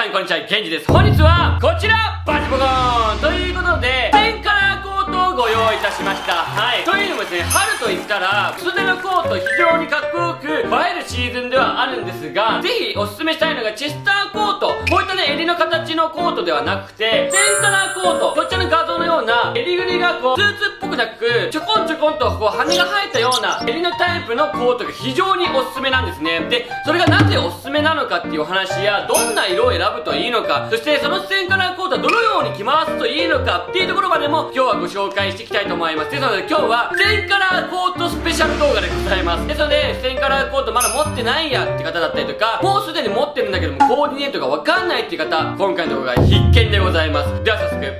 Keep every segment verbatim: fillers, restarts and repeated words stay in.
さんこんにちは、ゲンジです。本日はこちらバチボコーンということで天からコートをご用意いたしました。はい、というのもですね、春といったら薄手のコート非常にかっこよく映えるシーズンではあるんですが、ぜひおすすめしたいのがチェスターコート。こういったね、襟の形のコートではなくて、天からコート、こちらの画像のような襟ぐりがこうスーツっぽくなく、ちょこんちょこんとこう羽が生えたような襟のタイプのコートが非常におすすめなんですね。で、それがなぜおすすめなのかっていうお話や、どんな色を選ぶといいのか、そしてその天からコートはどのように着回すといいのかっていうところまでも今日はご紹介していきたいと思います。ですので今日は天からコートスペシャル動画でございます。ですので天からコートまだ持ってないやって方だったりとか、もうすでに持ってるんだけどもコーディネートがわかんないっていう方、今回の動画は必見でございます。では早速いって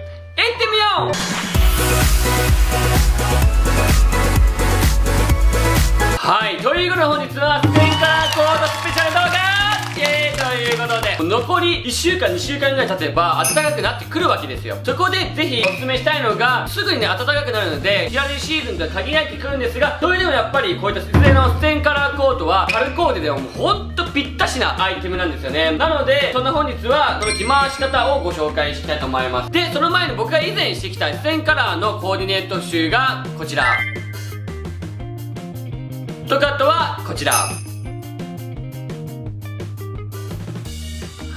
みよう。はい、ということで本日は天からコートスペシャル動画ということで、残りいっしゅうかんにしゅうかんぐらい経てば暖かくなってくるわけですよ。そこでぜひおすすめしたいのが、すぐにね暖かくなるので着られるシーズンとは限られてくるんですが、それでもやっぱりこういった薄手の天からコートは春コーデでもホントぴったしなアイテムなんですよね。なのでそんな本日はその着回し方をご紹介したいと思います。で、その前に僕が以前してきた天からのコーディネート集がこちらと、かとはこちら。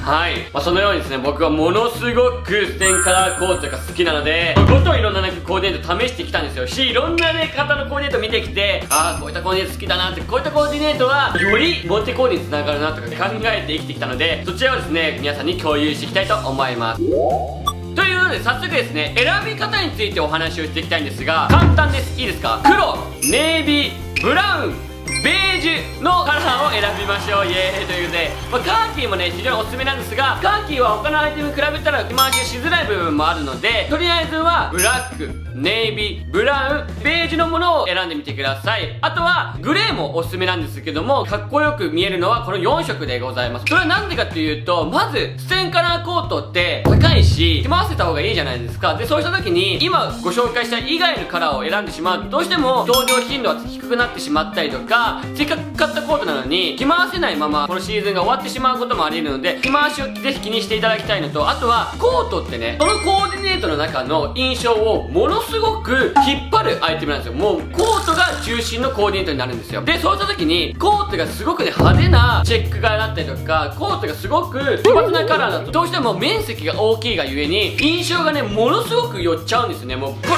はい、まあ、そのようにですね、僕はものすごく天からコートが好きなので、ごといろんな、ね、コーディネート試してきたんですよし、いろんな、ね、方のコーディネート見てきて、ああこういったコーディネート好きだなって、こういったコーディネートはよりモテコーデにつながるなとか考えて生きてきたので、そちらをですね皆さんに共有していきたいと思います。ということで早速ですね、選び方についてお話をしていきたいんですが、簡単です。いいですか。黒、ネイビー、ブラウン、ベージュのカラーを選びましょう。イエーイということで、まあ、カーキーもね非常におすすめなんですが、カーキーは他のアイテムに比べたら着回ししづらい部分もあるので、とりあえずはブラック、ネイビー、ブラウン、ベージュのものを選んでみてください。あとはグレーもおすすめなんですけども、かっこよく見えるのはこのよんしょくでございます。それはなんでかというと、まず天からコートって高いし着回せた方がいいじゃないですか。で、そうした時に今ご紹介した以外のカラーを選んでしまうと、どうしても登場頻度は低くなってしまったりとか、せっかく買ったコートなのに着回せないままこのシーズンが終わってしまうこともあり得るので、着回しをぜひ気にしていただきたいのと、あとはコートってね、そのコーディネートの中の印象をものすごく引っ張るアイテムなんですよ。もうコートが中心のコーディネートになるんですよ。で、そうした時にコートがすごくね派手なチェック柄だったりとか、コートがすごく奇抜なカラーだと、どうしても面積が大きいがゆえに印象がねものすごく寄っちゃうんですよね。もうブルーン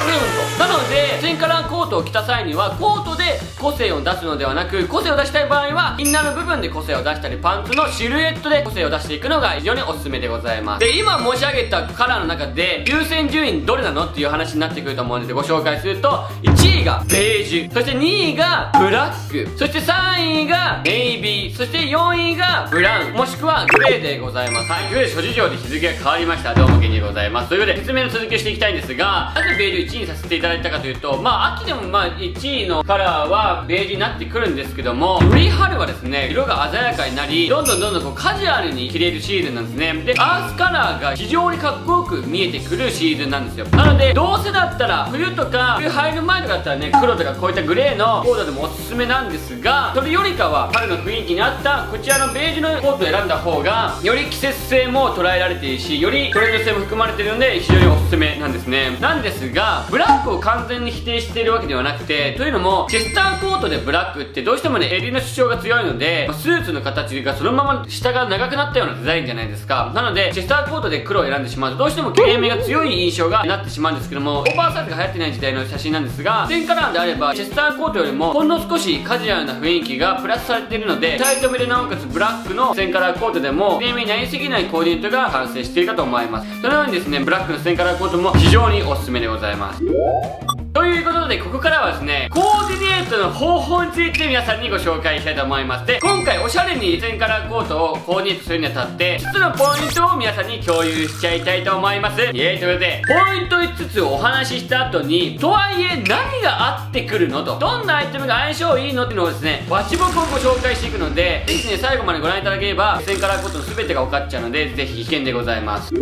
と。なので天からコートを着た際にはコートで個性を出すのではなく、個性を出したい場合はインナーの部分で個性を出したり、パンツのシルエットで個性を出していくのが非常におすすめでございます。で、今申し上げたカラーの中で優先順位どれなのっていう話になってくると思うのでご紹介すると、いちいがベージュ、そしてにいがブラック、そしてさんいがネイビー、そしてよんいがブラウンもしくはグレーでございます。はい、グレー諸事情で日付が変わりました。どうもゲンジでございます。ということで説明の続きをしていきたいんですが、なぜベージュいちいにさせていただいたかというと、まあ秋でもまあいちいのカラーはベージュになってくるんですですけども、より春はですね色が鮮やかになり、どんどんどんどんこうカジュアルに着れるシーズンなんですね。で、アースカラーが非常にかっこよく見えてくるシーズンなんですよ。なのでどうせだったら冬とか冬入る前とかだったらね、黒とかこういったグレーのコートでもおすすめなんですが、それよりかは春の雰囲気に合ったこちらのベージュのコートを選んだ方がより季節性も捉えられているし、よりトレンド性も含まれているので非常におすすめなんですね。なんですがブラックを完全に否定しているわけではなくて、というのもチェスターコートでブラックってどうしてもね襟の主張が強いので、スーツの形がそのまま下が長くなったようなデザインじゃないですか。なのでチェスターコートで黒を選んでしまうと、どうしても切れ目が強い印象がなってしまうんですけども、オーバーサイズが流行ってない時代の写真なんですが、天カラーであればチェスターコートよりもほんの少しカジュアルな雰囲気がプラスされているので、タイトめでなおかつブラックの天カラーコートでも切れ目になりすぎないコーディネートが完成しているかと思います。そのようにですね、ブラックの天カラーコートも非常におすすめでございます。ということでここからはですね、コーディネートの方法について皆さんにご紹介したいと思います。で、今回おしゃれに天からコートをコーディネートするにあたっていつつのポイントを皆さんに共有しちゃいたいと思います。イエーイということで、ポイントいつつをお話しした後に、とはいえ何が合ってくるのと、どんなアイテムが相性いいのっていうのをですねバチボコをご紹介していくので、ぜひね最後までご覧いただければ天からコートの全てが分かっちゃうので、ぜひ必見でございます。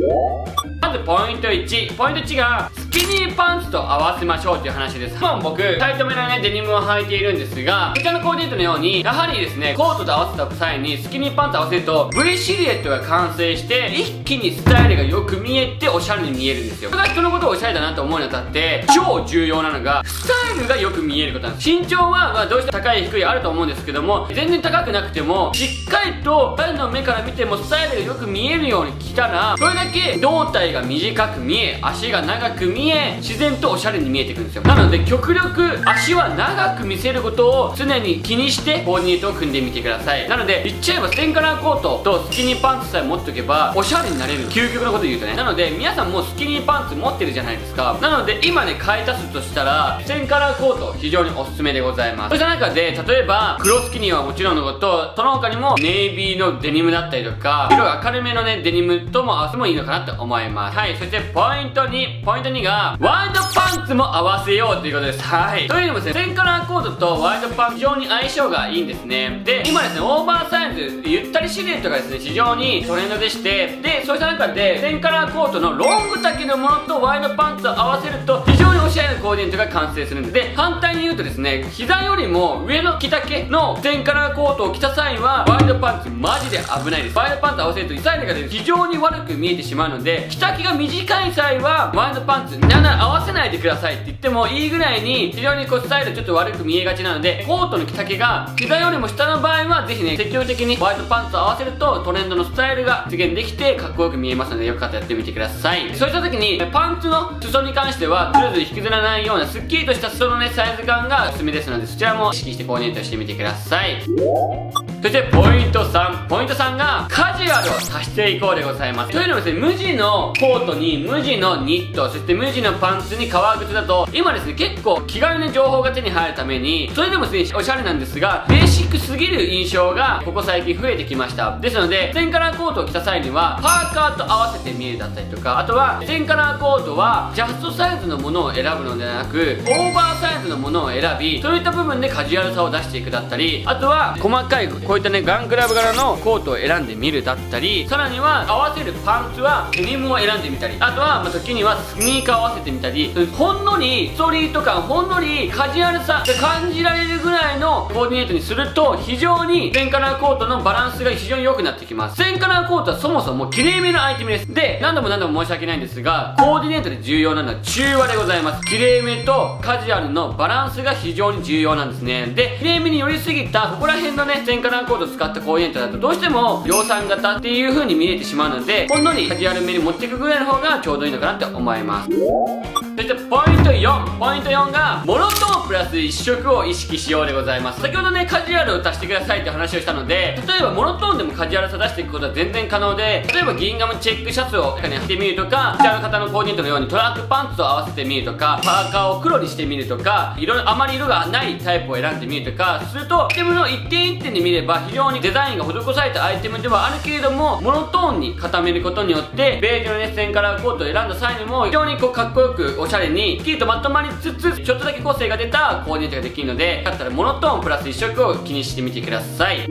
まずポイントいち、ポイントいちがスキニーパンツと合わせましょう。っていう話です。まあ僕タイトめなねデニムを履いているんですが、こちらのコーディネートのようにやはりですねコートと合わせた際にスキニーパンツ合わせると V シルエットが完成して一気にスタイルがよく見えておしゃれに見えるんですよ。僕が人のことをおしゃれだなと思うにあたって超重要なのがスタイルがよく見えることなんです。身長はまあどうしても高い低いあると思うんですけども、全然高くなくてもしっかりと誰の目から見てもスタイルがよく見えるように着たら、それだけ胴体が短く見え足が長く見え自然とおしゃれに見えてくるんですよ。なので極力足は長く見せることを常に気にしてコーディネートを組んでみてください。なので言っちゃえばステンカラーコートとスキニーパンツさえ持っとけばおしゃれになれる、究極のこと言うとね。なので皆さんもうスキニーパンツ持ってるじゃないですか。なので今ね買い足すとしたらステンカラーコート非常におすすめでございます。そうした中で例えば黒スキニーはもちろんのこと、その他にもネイビーのデニムだったりとか色が明るめのねデニムとも合わせてもいいのかなと思います。はい、そしてポイントに、ポイントにがワイドパンツも合わせようということです。はい、というのもですねステンカラーコートとワイドパンツ非常に相性がいいんですね。で今ですねオーバーサイズゆったりシルエットがですね非常にトレンドでして、でそうした中でステンカラーコートのロング丈のものとワイドパンツを合わせると非常におしゃれなコーディネートが完成するんです。で反対に言うとですね膝よりも上の着丈のステンカラーコートを着た際はワイドパンツマジで危ないです。ワイドパンツ合わせるとサイズが非常に悪く見えてしまうので、着丈が短い際はワイドパンツなんなら合わせないでくださいって言ってもいいぐらいに非常にこうスタイルちょっと悪く見えがちなので、コートの着丈が膝よりも下の場合はぜひね積極的にワイドパンツを合わせるとトレンドのスタイルが実現できてかっこよく見えますので、よかったらやってみてください。そうした時にパンツの裾に関してはずるずる引きずらないようなすっきりとした裾のねサイズ感がおすすめですので、そちらも意識してコーディネートしてみてください。そしてポイントさん、ポイントさんがカジュアルを足していこうでございます。というのもですね無地のコートに無地のニット、そして無地のパンツに革靴だと今ですね結構気軽に情報が手に入るためにそれでもですねおしゃれなんですがベーシックすぎる印象がここ最近増えてきました。ですのでステンカラーコートを着た際にはパーカーと合わせて見るだったりとか、あとはステンカラーコートはジャストサイズのものを選ぶのではなくオーバーサイズのものを選び、そういった部分でカジュアルさを出していくだったり、あとは細かいこういったねガンクラブ柄のコートを選んでみるだったり、さらには合わせるパンツはデニムを選んでみたり、あとはまあ時にはスニーカーを合わせてみたり、ほんのりストリート感ほんのりカジュアルさが感じられるぐらいのコーディネートにすると非常にステンカラーコートのバランスが非常に良くなってきます。ステンカラーコートはそもそも綺麗めのアイテムです。で何度も何度も申し訳ないんですがコーディネートで重要なのは中和でございます。綺麗めとカジュアルのバランスが非常に重要なんですね。で綺麗めに寄りすぎたここら辺のねステンカラーコードを使ったコーディネートだとどうしても量産型っていう風に見えてしまうので、ほんのりカジュアルめに持っていくぐらいの方がちょうどいいのかなって思います。そしてポイントよん、ポイントよんがモノトーンプラス一色を意識しようでございます。先ほどねカジュアルを足してくださいって話をしたので、例えばモノトーンでもカジュアルさ出していくことは全然可能で、例えばギンガムチェックシャツを中に着てみるとか、こちらの方のコーディネートのようにトラックパンツを合わせてみるとか、パーカーを黒にしてみるとか、色々あまり色がないタイプを選んでみるとかすると、アイテムの一点一点で見れば非常にデザインが施されたアイテムではあるけれども、モノトーンに固めることによってベージュのね線カラーコートを選んだ際にも非常にこうかっこよくおしゃれにスッキリとまとまりつつちょっとだけ個性が出たコーディネートができるので、よかったらモノトーンプラス一色を気にしてみてください。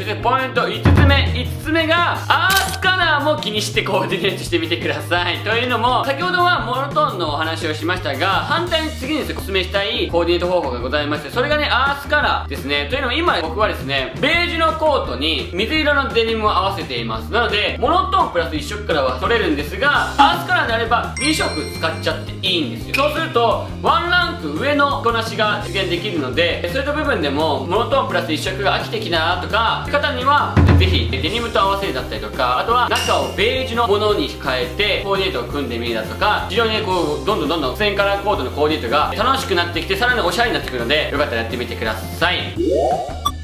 そしてポイントいつつめ、いつつめがアースカラーも気にしてコーディネートしてみてください。というのも先ほどはモノトーンのお話をしましたが、反対に次におすすめしたいコーディネート方法がございまして、それがねアースカラーですね。というのも今僕はですねベージュのコートに水色のデニムを合わせています。なのでモノトーンプラスいち色からは取れるんですが、アースカラーであればに色使っちゃっていいんですよ。そうするとワンランク上のこなしが実現できるので、そういった部分でもモノトーンプラスいち色が飽きてきたなとか方にはぜひデニムと合わせるだったりとか、あとは中をベージュのものに変えてコーディネートを組んでみるだとか、非常にこうどんどんどんどんステンカラーコートのコーディネートが楽しくなってきてさらにおしゃれになってくるので、よかったらやってみてください。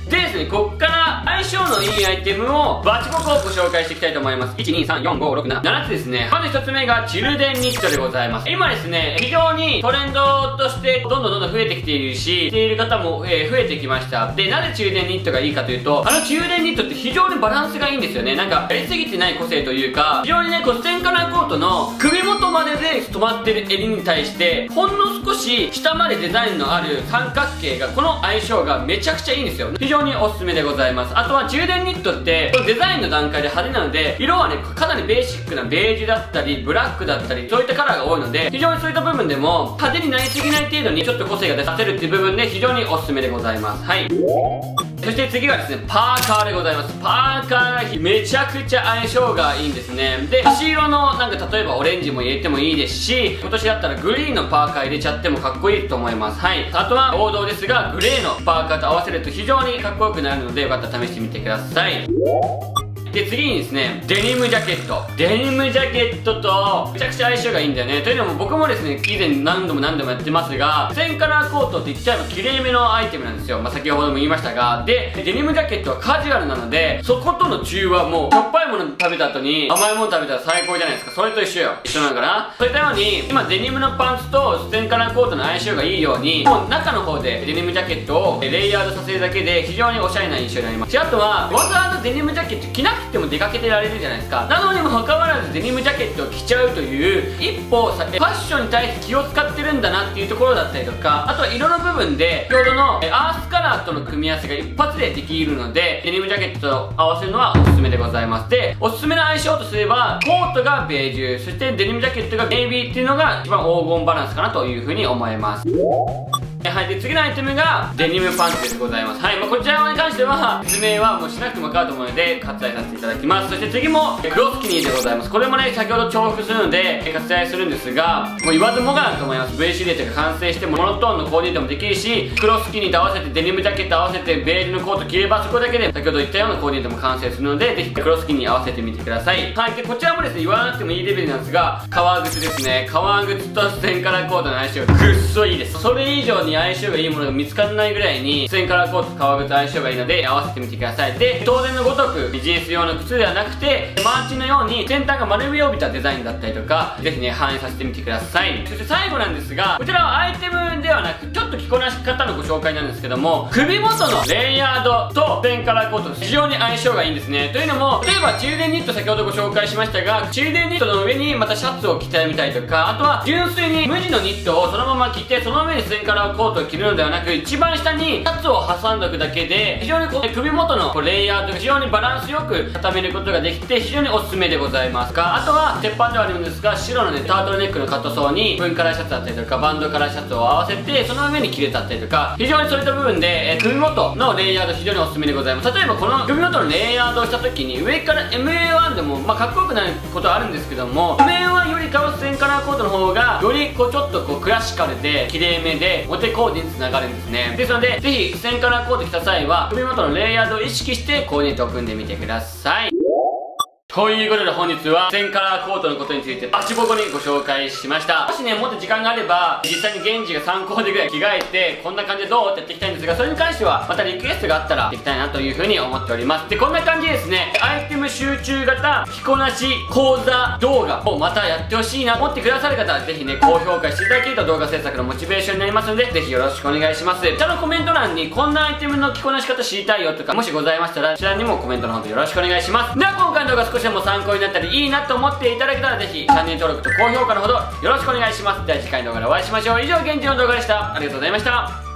でですね、こっから相性のいいアイテムをバチココをご紹介していきたいと思います。いち、に、さん、よん、ご、ろく、なな。ななつですね。まずひとつめがチルデンニットでございます。今ですね、非常にトレンドとしてどんどんどんどん増えてきているし、着ている方も、えー、増えてきました。で、なぜチルデンニットがいいかというと、あのチルデンニットって非常にバランスがいいんですよね。なんか、やりすぎてない個性というか、非常にね、こう、ステンカラーコートの首元までで止まってる襟に対して、ほんの少し下までデザインのある三角形が、この相性がめちゃくちゃいいんですよ。非常におすすめでございます。ます。あとは充電ニットって、このデザインの段階で派手なので、色はね、かなりベーシックなベージュだったり、ブラックだったり、そういったカラーが多いので、非常にそういった部分でも、派手になりすぎない程度にちょっと個性が出させるっていう部分で、非常におすすめでございます。はい。そして次がですね、パーカーでございます。パーカーがめちゃくちゃ相性がいいんですね。で、端色のなんか例えばオレンジも入れてもいいですし、今年だったらグリーンのパーカー入れちゃってもかっこいいと思います。はい。あとは王道ですが、グレーのパーカーと合わせると非常にかっこよくなるので、よかったら試してみてください。で、次にですね、デニムジャケット。デニムジャケットと、めちゃくちゃ相性がいいんだよね。というのも僕もですね、以前何度も何度もやってますが、センカラーコートって言っちゃえば綺麗めのアイテムなんですよ。まあ、先ほども言いましたが。で、デニムジャケットはカジュアルなので、そことの中和はもう、しょっぱいもの食べた後に、甘いもの食べたら最高じゃないですか。それと一緒よ。一緒なのかな？そういったように、今デニムのパンツとセンカラーコートの相性がいいように、もう中の方でデニムジャケットをレイヤードさせるだけで、非常におしゃれな印象になります。し、あとは、わざわざデニムジャケット着なくてでも出かけてられるじゃないですか。なのにもかかわらずデニムジャケットを着ちゃうという一歩ファッションに対して気を使ってるんだなっていうところだったりとか、あとは色の部分で先ほどのアースカラーとの組み合わせが一発でできるので、デニムジャケットと合わせるのはおすすめでございます。で、おすすめの相性とすれば、コートがベージュ、そしてデニムジャケットがネイビーっていうのが一番黄金バランスかなというふうに思います。はい、で次のアイテムがデニムパンツでございます。はい、まあ、こちらに関しては説明はもうしなくても分かると思うので割愛させていただきます。そして次も黒スキニーでございます。これもね、先ほど重複するので割愛するんですが、もう言わずもがなと思います。 V シルエットが完成してモノトーンのコーディネートもできるし、黒スキニーと合わせてデニムジャケット合わせてベージュのコート着れば、そこだけで先ほど言ったようなコーディネートも完成するので、ぜひ黒スキニーに合わせてみてください。はい、でこちらもですね、言わなくてもいいレベルなんですが、革靴ですね。革靴とセンカラーコートの相性がぐっそいいです。それ以上に相性がいいものが見つからないぐらいに、センカラーコートと革靴相性がいいので合わせてみてください。で、当然のごとくビジネス用の靴ではなくて、マーチのように先端が丸みを帯びたデザインだったりとか、ぜひね、反映させてみてください。そして最後なんですが、こちらはアイテムではなく、ちょっと着こなし方のご紹介なんですけども、首元のレイヤードとセンカラーコート、非常に相性がいいんですね。というのも、例えば中電ニット、先ほどご紹介しましたが、中電ニットの上にまたシャツを着てみたりとか、あとは純粋に無地のニットをそのまま着て、その上にセンカラーコートコートを着るのではなく、一番下にシャツを挟んでおくだけで、非常にこう首元のこうレイヤードが非常にバランスよく固めることができて、非常におすすめでございますが、あとは鉄板ではあるんですが、白のね、タートルネックのカットソーに分カラーシャツだったりとか、バンドカラーシャツを合わせてその上に着れたったりとか、非常にそういった部分で、え首元のレイヤード非常におすすめでございます。例えばこの首元のレイヤードをした時に、上から エムエーワン でもまあかっこよくなることはあるんですけども、 エムエーワン よりかはセンカラーコートの方がよりこうちょっとこうクラシカルで綺麗めでモテコーデにつながるんですね。ですので、ぜひセンカラーコーデ着た際は首元のレイヤードを意識してコーディネートを組んでみてください。ということで本日はセンカラーコートのことについてバチボコにご紹介しました。もしね、もっと時間があれば実際に現地がさんコーデぐらい着替えて、こんな感じでどうってやっていきたいんですが、それに関してはまたリクエストがあったらできたいなというふうに思っております。で、こんな感じですね、アイテム集中型着こなし講座動画をまたやってほしいなと思ってくださる方は、ぜひね、高評価していただけると動画制作のモチベーションになりますので、ぜひよろしくお願いします。下のコメント欄にこんなアイテムの着こなし方知りたいよとか、もしございましたら、こちらにもコメントの方でよろしくお願いします。では今回の動画少しでも参考になったりいいなと思っていただけたら、ぜひチャンネル登録と高評価のほどよろしくお願いします。では次回の動画でお会いしましょう。以上、現地の動画でした。ありがとうございました。